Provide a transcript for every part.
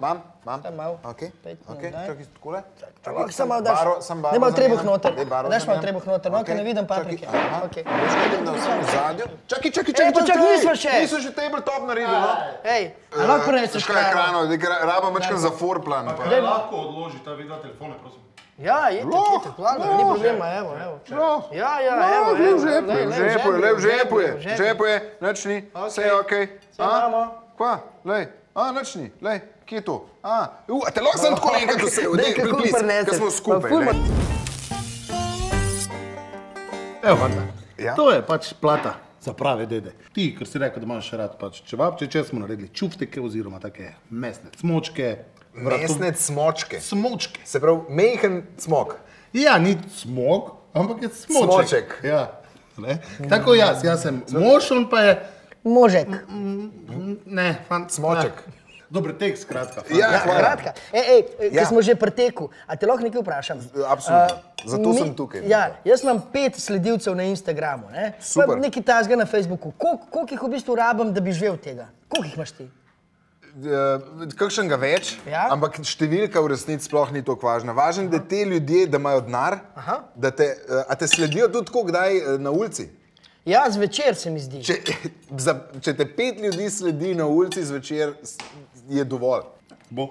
Mam. Okej, čakaj, takole. Lahko sem malo daš. Daj malo trebuh noter. Daš malo trebuh noter, no, ker ne vidim paprike. Okej. Jaz vidim, da vsem v zadju. Čakaj, nismo še. Nismo še tabletop naredili, no. Ej, lahko neseš krano. Kaj je krano, rabam večkrat za forplan. Pa kaj lahko odloži ta vidva telefone, prosim? Ja, je telefon, ni problema, evo. Ja, v žepu je, nič ni, vse je okej. Kva, lej, nič ni, lej. Kje je to? Te lahko sem tako enkrat dosejo, dej, pripliz, ker smo skupaj, ne? Evo, Vanda, to je pač plata za prave dede. Ti, ker si rekel, da imaš rad pač čevapčeče, smo naredili čuftike oziroma take mesne cmočke. Mesne cmočke? Cmočke. Se pravi, mehen cmok? Ja, ni cmok, ampak je cmoček. Cmoček. Tako jaz sem mož, on pa je... Možek. Ne, fant, cmoček. Dobre tek, skratka. Ja, skratka. Ker smo že pri teku, a te lahko nekaj vprašam? Absolutno. Zato sem tukaj. Ja, jaz imam 5 sledilcev na Instagramu, ne? Super. Nekaj tazga na Facebooku. Koliko jih v bistvu rabim, da bi živel tega? Koliko jih imaš ti? Kakšen ga več, ampak številka v resnici sploh ni tako važna. Važen, da te ljudje, da imajo denar, a te sledijo tudi tako kdaj na ulici? Ja, zvečer se mi zdi. Če te 5 ljudi sledi na ulici zvečer, je dovolj. Bo.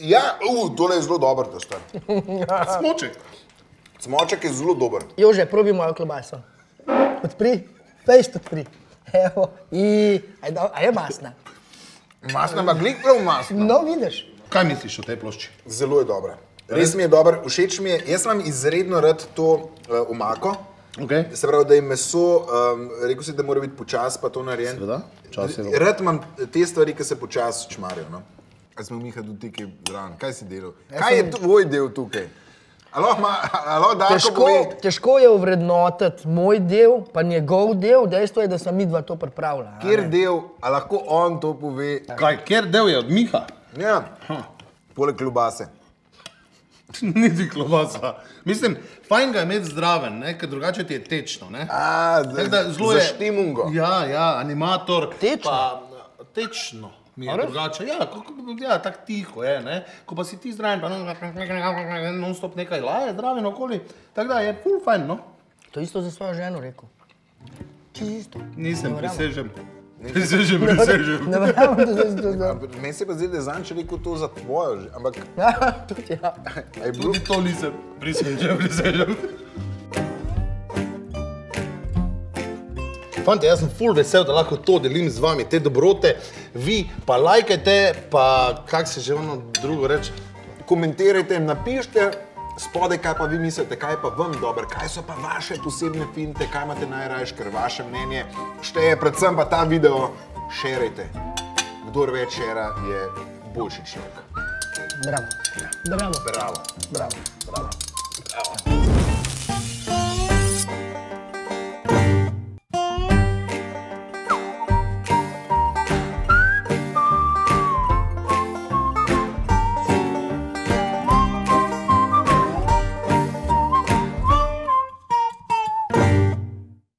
Ja, tole je zelo dober ta štar. Smoček. Smoček je zelo dober. Jože, probi mojo klobaso. Odpri, fejst odpri. Evo, a je masna? Masna, ampak glih prav masna. No, vidiš. Kaj misliš o tej plošči? Zelo je dobra. Res mi je dobra, všeč mi je. Jaz imam izredno rad to omako. Se pravi, da je meso, rekel si, da mora biti počas, pa to narejen. Seveda, čas je. Rad imam te stvari, ki se počas čmarijo, no. Kaj smo Miha tudi tukaj zraven, kaj si delal? Kaj je tvoj del tukaj? Alo, Darko pove. Težko je ovrednotiti moj del, pa njegov del, dejstvo je, da sem midva to pripravila. Kjer del, a lahko on to pove? Kaj, kjer del je od Miha? Ja, poleg klobase. Niti klobasa. Mislim, fajn ga je imeti zdraven, ker drugače ti je tečno. Zaštimungo. Ja, animator. Tečno? Tečno mi je drugače. Ja, tako tiho je. Ko pa si ti zdraven, pa non stop nekaj laje zdraven okoli. Tako da je ful fajn, no. To isto za svojo ženo rekel. Čisto. Nisem, prisežem. Prisežem. Ne verjamem, da se to zna. Meni se pa zdi, da je zanče rekel to za tvojo že, ampak... Tudi ja. Tudi to nisem. Prisežem. Fante, jaz sem ful vesel, da lahko to delim z vami, te dobrote. Vi pa lajkajte, pa kak se že ono drugo reči. Komentirajte, napište spodaj, kaj pa vi mislite, kaj je pa vam dober, kaj so pa vaše posebne finte, kaj imate najrajš, ker vaše mnenje šteje, predvsem pa ta video šerajte. Kdor več šera, je boljši človek. Bravo. Bravo. Bravo. Bravo. Bravo.